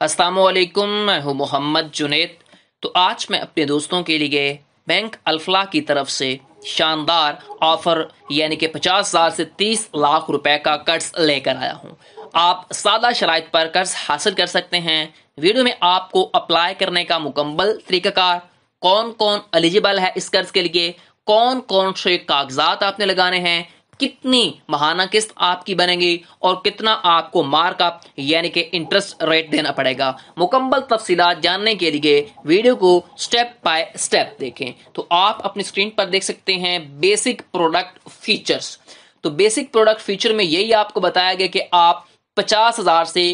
अस्सलामुअलैकुम, मैं हूँ मोहम्मद जुनैद। तो आज मैं अपने दोस्तों के लिए बैंक अल्फलाह की तरफ से शानदार ऑफ़र यानी कि 50,000 से 30 लाख रुपए का कर्ज लेकर आया हूँ। आप सादा शराइत पर कर्ज हासिल कर सकते हैं। वीडियो में आपको अप्लाई करने का मुकम्मल तरीक़ाकार, कौन कौन एलिजिबल है इस कर्ज़ के लिए, कौन कौन से कागजात आपने लगाने हैं, कितनी महाना किस्त आपकी बनेगी और कितना आपको मार्कअप यानी कि इंटरेस्ट रेट देना पड़ेगा, मुकम्मल तफसीलात जानने के लिए वीडियो को स्टेप बाय स्टेप देखें। तो आप अपनी स्क्रीन पर देख सकते हैं बेसिक प्रोडक्ट फीचर्स। तो बेसिक प्रोडक्ट फीचर में यही आपको बताया गया कि आप 50,000 से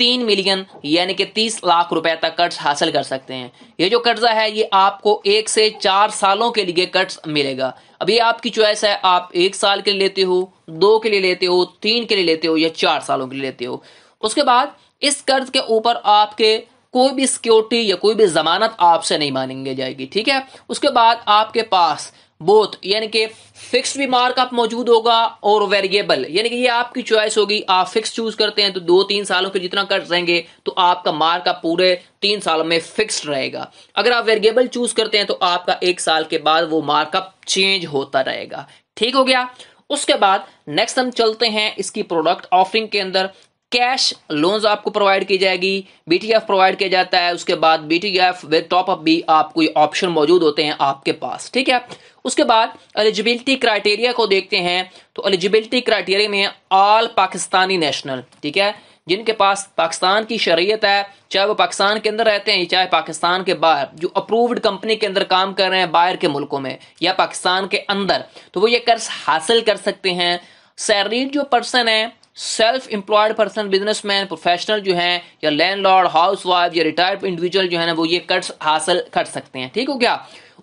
3 मिलियन यानी कि 30 लाख रुपए तक कर्ज हासिल कर सकते हैं। ये जो कर्जा है ये आपको 1 से 4 सालों के लिए कर्ज मिलेगा। अब ये आपकी चॉइस है, आप 1 साल के लिए लेते हो, 2 के लिए लेते हो, 3 के लिए लेते हो या 4 सालों के लिए लेते हो। उसके बाद इस कर्ज के ऊपर आपके कोई भी सिक्योरिटी या कोई भी जमानत आपसे नहीं मांगी जाएगी, ठीक है। उसके बाद आपके पास बोथ यानी कि फिक्स भी मार्कअप मौजूद होगा और वेरिएबल यानी कि ये आपकी चॉइस होगी। आप फिक्स चूज करते हैं तो 2-3 सालों के जितना कर्ज रहेंगे तो आपका मार्कअप पूरे 3 सालों में फिक्स रहेगा। अगर आप वेरिएबल चूज करते हैं तो आपका 1 साल के बाद वो मार्कअप चेंज होता रहेगा, ठीक हो गया। उसके बाद नेक्स्ट हम चलते हैं इसकी प्रोडक्ट ऑफरिंग के अंदर। कैश लोन्स आपको प्रोवाइड की जाएगी, बीटीएफ प्रोवाइड किया जाता है। उसके बाद बीटीएफ विद टॉपअप भी आपको ऑप्शन मौजूद होते हैं आपके पास, ठीक है। उसके बाद एलिजिबिलिटी क्राइटेरिया को देखते हैं तो एलिजिबिलिटी क्राइटेरिया में ऑल पाकिस्तानी नेशनल, ठीक है, जिनके पास पाकिस्तान की शरीयत है, चाहे वो पाकिस्तान के अंदर रहते हैं चाहे पाकिस्तान के बाहर, जो अप्रूव्ड कंपनी के अंदर काम कर रहे हैं बाहर के मुल्कों में या पाकिस्तान के अंदर, तो वो ये कर्ज हासिल कर सकते हैं। सैलरीड जो पर्सन है, self employed person, businessman, professional जो हैं या लैंडलॉर्ड, हाउसवाइफ या रिटायर्ड इंडिविजुअल जो है ना, वो ये कर्ज हासिल कर सकते हैं, ठीक हो गया।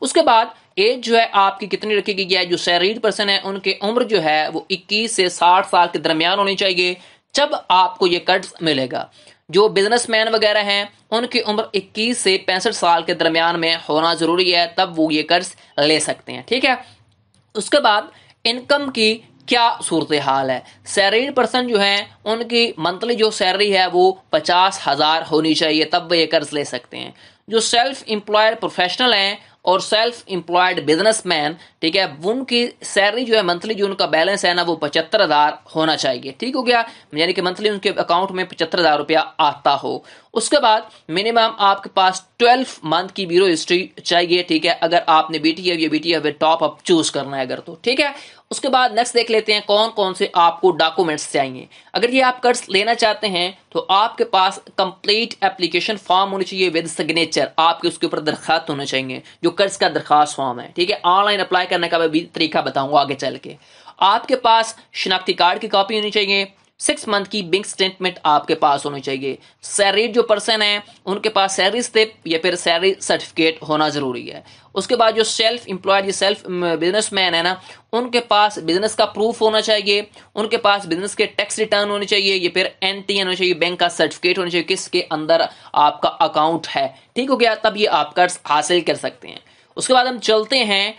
उसके बाद एज जो है आपकी कितनी रखी गई है, जो सैलरीड पर्सन है उनकी उम्र जो है वो 21 से 60 साल के दरमियान होनी चाहिए जब आपको ये कर्ज मिलेगा। जो बिजनेसमैन वगैरह हैं उनकी उम्र 21 से 65 साल के दरमियान में होना ज़रूरी है, तब वो ये कर्ज ले सकते हैं, ठीक है। उसके बाद इनकम की क्या सूरत हाल है, सैलरीड पर्सन जो हैं उनकी मंथली जो सैलरी है वो 50,000 होनी चाहिए, तब वे ये कर्ज ले सकते हैं। जो सेल्फ एम्प्लॉयड प्रोफेशनल हैं और सेल्फ एम्प्लॉयड बिजनेसमैन, ठीक है, उनकी सैलरी जो है मंथली जो उनका बैलेंस है ना वो 75,000 होना चाहिए, ठीक हो गया, यानी कि मंथली उनके अकाउंट में 75,000 रुपया आता हो। उसके बाद मिनिमम आपके पास 12 मंथ की ब्यूरो हिस्ट्री चाहिए, ठीक है, अगर आपने बीटीएफ या बीटीएफ टॉप अप चूज करना है अगर, तो ठीक है। उसके बाद नेक्स्ट देख लेते हैं कौन कौन से आपको डॉक्यूमेंट्स चाहिए। अगर ये आप कर्ज लेना चाहते हैं तो आपके पास कंप्लीट एप्लीकेशन फॉर्म होनी चाहिए विद सिग्नेचर, आपके उसके ऊपर दरखास्त होने चाहिए, जो कर्ज का दरखास्त फॉर्म है, ठीक है। ऑनलाइन अप्लाई करने का भी तरीका बताऊंगा आगे चल के। आपके पास शिनाख्ती कार्ड की कॉपी होनी चाहिए, 6 मंथ की बैंक स्टेटमेंट आपके पास होनी चाहिए। सैलरीड जो पर्सन है उनके पास सैलरी स्लिप या फिर सैलरी सर्टिफिकेट होना ज़रूरी है। उसके बाद जो सेल्फ एम्प्लॉयड या सेल्फ बिजनेसमैन है ना, उनके पास बिजनेस का प्रूफ होना चाहिए, उनके पास बिजनेस के टैक्स रिटर्न होने चाहिए या फिर एनटीएन होना चाहिए, बैंक का सर्टिफिकेट होना चाहिए किसके अंदर आपका अकाउंट है, ठीक हो गया, तब ये आप कर्ज हासिल कर सकते हैं। उसके बाद हम चलते हैं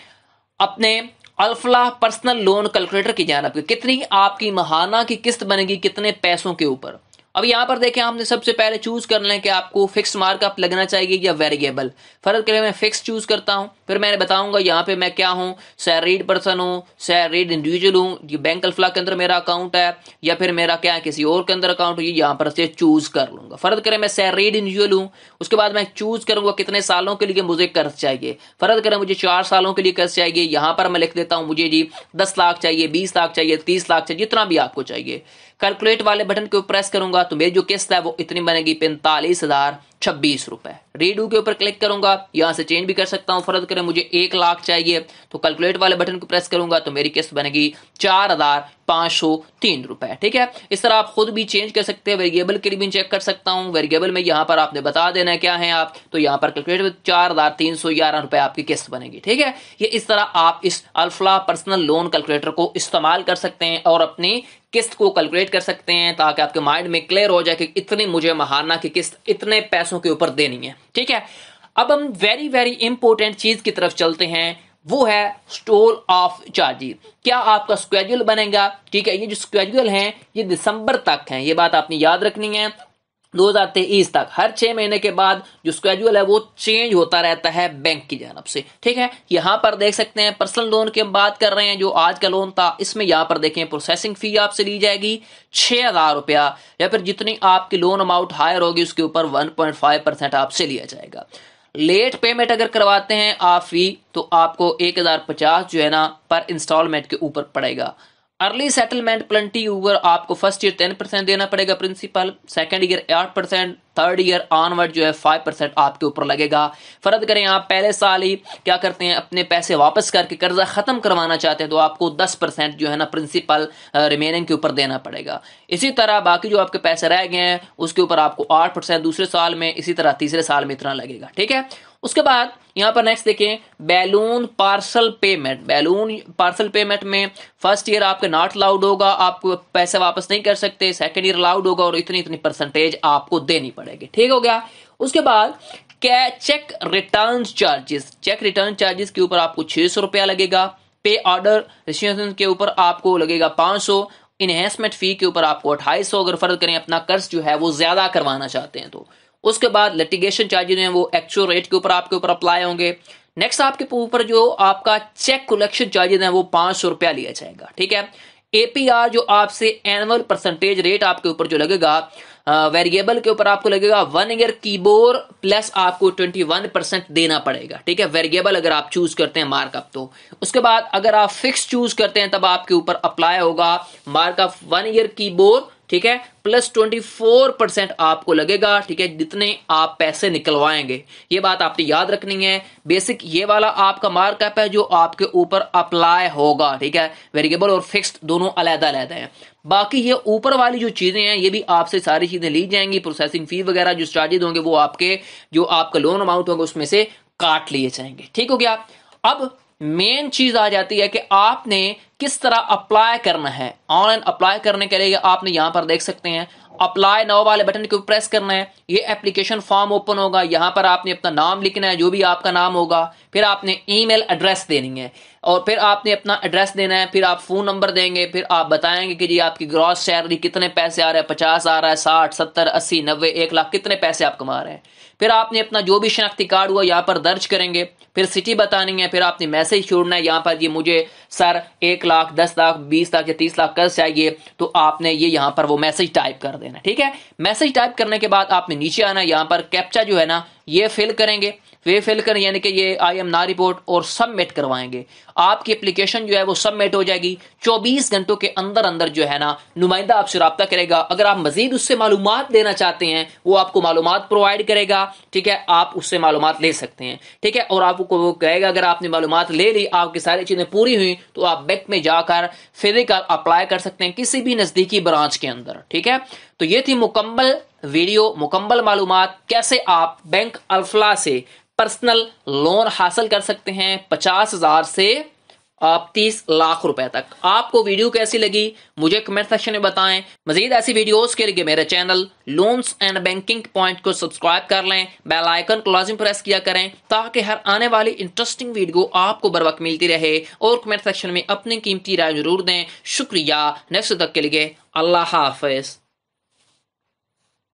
अपने अल्फलाह पर्सनल लोन कैलकुलेटर की जानिब के, कितनी आपकी महाना की किस्त बनेगी कितने पैसों के ऊपर। अब यहाँ पर देखें, हमने सबसे पहले चूज़ कर लें कि आपको फिक्स मार्कअप लगना चाहिए या वेरिएबल। फ़र्ज़ करें मैं फिक्स चूज़ करता हूँ, फिर मैंने बताऊँगा यहाँ पे मैं क्या हूँ, सैलरीड पर्सन हूँ, सैलरीड इंडिविजुअल हूँ, ये बैंक अल्फलाह के अंदर मेरा अकाउंट है या फिर मेरा क्या है किसी और के अंदर अकाउंट, ये यहाँ पर से चूज़ कर लूँगा। फ़र्ज़ करें मैं सैलरीड इंडिविजुअल हूँ, उसके बाद मैं चूज़ करूँगा कितने सालों के लिए मुझे कर्ज चाहिए। फ़र्ज़ करें मुझे 4 सालों के लिए कर्ज चाहिए, यहाँ पर मैं लिख देता हूँ मुझे जी 10 लाख चाहिए, 20 लाख चाहिए, 30 लाख चाहिए, जितना भी आपको चाहिए। कैलकुलेट वाले बटन के ऊपर प्रेस करूंगा तो मेरी जो किस्त है वो इतनी बनेगी 45,026 रुपए। रीडू के ऊपर क्लिक करूंगा, यहाँ से चेंज भी कर सकता हूँ। फर्ज करें मुझे 1 लाख चाहिए तो कैलकुलेट वाले बटन को प्रेस करूंगा तो मेरी किस्त बनेगी 4,503 रुपए, ठीक है। इस तरह आप खुद भी चेंज कर सकते हैं। वेरिएबल के लिए भी चेक कर सकता हूँ, वेरिएबल में यहाँ पर आपने बता देना क्या है आप, तो यहाँ पर कैलकुलेट में 4,311 रुपए आपकी किस्त बनेगी, ठीक है। ये इस तरह आप इस अल्फलाह पर्सनल लोन कैलकुलेटर को इस्तेमाल कर सकते हैं और अपनी किस्त को कैलकुलेट कर सकते हैं, ताकि आपके माइंड में क्लियर हो जाए कि इतनी मुझे महाना की किस्त इतने पैसों के ऊपर देनी है, ठीक है। अब हम वेरी वेरी इंपॉर्टेंट चीज की तरफ चलते हैं, वो है स्टोल ऑफ चार्जेस, क्या आपका स्केड्यूल बनेगा, ठीक है। ये जो स्केड्यूल हैं ये दिसंबर तक हैं, ये बात आपने याद रखनी है। 2023 तक हर 6 महीने के बाद जो स्केड्यूल है वो चेंज होता रहता है बैंक की जानब से। ठीक है, यहाँ पर देख सकते हैं पर्सनल लोन की हम बात कर रहे हैं, जो आज का लोन था इसमें यहाँ पर देखें प्रोसेसिंग फी आपसे ली जाएगी 6,000 रुपया, या फिर जितनी आपकी लोन अमाउंट हायर होगी उसके ऊपर 1.5% आपसे लिया जाएगा। लेट पेमेंट अगर करवाते हैं आप फी तो आपको 1,050 जो है ना पर इंस्टॉलमेंट के ऊपर पड़ेगा। अर्ली सेटलमेंट प्लेंटी ऊपर आपको फर्स्ट ईयर 10% देना पड़ेगा principal, second year 8%, third year onward जो है 5% आपके ऊपर लगेगा। फर्ज करें आप पहले साल ही क्या करते हैं अपने पैसे वापस करके कर्जा ख़त्म करवाना चाहते हैं तो आपको 10% जो है ना प्रिंसिपल रिमेनिंग के ऊपर देना पड़ेगा। इसी तरह बाकी जो आपके पैसे रह गए हैं उसके ऊपर आपको 8% दूसरे साल में, इसी तरह तीसरे साल में इतना लगेगा। ठीक है, उसके बाद यहाँ पर नेक्स्ट देखें balloon parcel payment. Balloon parcel payment में फर्स्ट ईयर आपके नॉट अलाउड होगा, आपको पैसे वापस नहीं कर सकते, सेकंड ईयर अलाउड होगा और इतनी इतनी परसेंटेज आपको देनी पड़ेगी। ठीक हो गया। उसके बाद क्या check return charges, check return charges के ऊपर आपको 600 रुपया लगेगा, पे ऑर्डर रिसीवेशन के ऊपर आपको लगेगा 500, इनहेंसमेंट फी के ऊपर आपको 2800 अगर फर्ज करें अपना कर्ज जो है वो ज्यादा करवाना चाहते हैं तो। उसके बाद लिटिगेशन चार्जेज हैं वो एक्चुअल रेट के ऊपर आपके ऊपर अप्लाई होंगे। नेक्स्ट आपके ऊपर जो आपका चेक कलेक्शन चार्जेज है वो 500 रुपया लिया जाएगा। ठीक है, एपीआर जो आपसे एनुअल परसेंटेज रेट आपके ऊपर जो लगेगा वेरिएबल के ऊपर आपको लगेगा 1 ईयर कीबोर्ड प्लस आपको 21% देना पड़ेगा। ठीक है, वेरिएबल अगर आप चूज करते हैं मार्कअप तो। उसके बाद अगर आप फिक्स चूज करते हैं तब आपके ऊपर अप्लाई होगा मार्कअप 1 ईयर कीबोर्ड, ठीक है, प्लस 24% आपको लगेगा। ठीक है, जितने आप पैसे निकलवाएंगे ये बात आपने याद रखनी है। बेसिक ये वाला आपका मार्कअप है जो आपके ऊपर अप्लाई होगा। ठीक है, वेरिएबल और फिक्स्ड दोनों अलग-अलग हैं। बाकी ये ऊपर वाली जो चीजें हैं ये भी आपसे सारी चीजें ली जाएंगी, प्रोसेसिंग फी वगैरह जो चार्जेज होंगे वो आपके जो आपका लोन अमाउंट होगा उसमें से काट लिए जाएंगे। ठीक हो गया। अब मेन चीज आ जाती है कि आपने किस तरह अप्लाई करना है। ऑनलाइन अप्लाई करने के लिए आपने यहां पर देख सकते हैं अप्लाई नाउ वाले बटन को प्रेस करना है, ये एप्लीकेशन फॉर्म ओपन होगा। यहाँ पर आपने अपना नाम लिखना है जो भी आपका नाम होगा, फिर आपने ईमेल एड्रेस देनी है और फिर आपने अपना एड्रेस देना है, फिर आप फोन नंबर देंगे, फिर आप बताएंगे कि जी आपकी ग्रॉस सैलरी कितने पैसे आ रहे हैं, 50 आ रहा है, 60, 70, 80, 90, 1 लाख कितने पैसे आप कमा रहे हैं। फिर आपने अपना जो भी शनाख्ती कार्ड हुआ यहाँ पर दर्ज करेंगे, फिर सिटी बतानी है, फिर आपने मैसेज छोड़ना है यहाँ पर ये मुझे सर 1 लाख, 10 लाख, 20 लाख या 30 लाख कर्ज चाहिए, तो आपने ये यहाँ पर वो मैसेज टाइप कर देना। ठीक है, मैसेज टाइप करने के बाद आपने नीचे आना, यहाँ पर कैप्चा जो है ना ये फिल करेंगे, वे फिल कर यानी कि ये आई एम ना रिपोर्ट और सबमिट करवाएंगे। आपकी एप्लीकेशन जो है वो सबमिट हो जाएगी। 24 घंटों के अंदर अंदर जो है ना नुमाइंदा आपसे रब्ता करेगा। अगर आप मजीद उससे मालूमात देना चाहते हैं वो आपको मालूमात प्रोवाइड करेगा। ठीक है, आप उससे मालूमात ले सकते हैं। ठीक है, और आपको वो कहेगा अगर आपने मालूमात ले ली, आपकी सारी चीज़ें पूरी हुई तो आप बैंक में जाकर फिजिकल अप्लाई कर सकते हैं किसी भी नज़दीकी ब्रांच के अंदर। ठीक है, तो ये थी मुकम्मल वीडियो, मुकम्मल मालूमात कैसे आप बैंक अल्फला से पर्सनल लोन हासिल कर सकते हैं 50,000 से 30 लाख रुपए तक। आपको वीडियो कैसी लगी मुझे कमेंट सेक्शन में बताएं। मजीद ऐसी वीडियोस के लिए मेरे channel loans and banking point को सब्सक्राइब कर लें, बेल आइकन को लाजिम प्रेस किया करें ताकि हर आने वाली इंटरेस्टिंग वीडियो आपको बर वक्त मिलती रहे, और कमेंट सेक्शन में अपनी कीमती राय जरूर दें। शुक्रिया, नेक्स्ट तक के लिए अल्लाह हाफिज।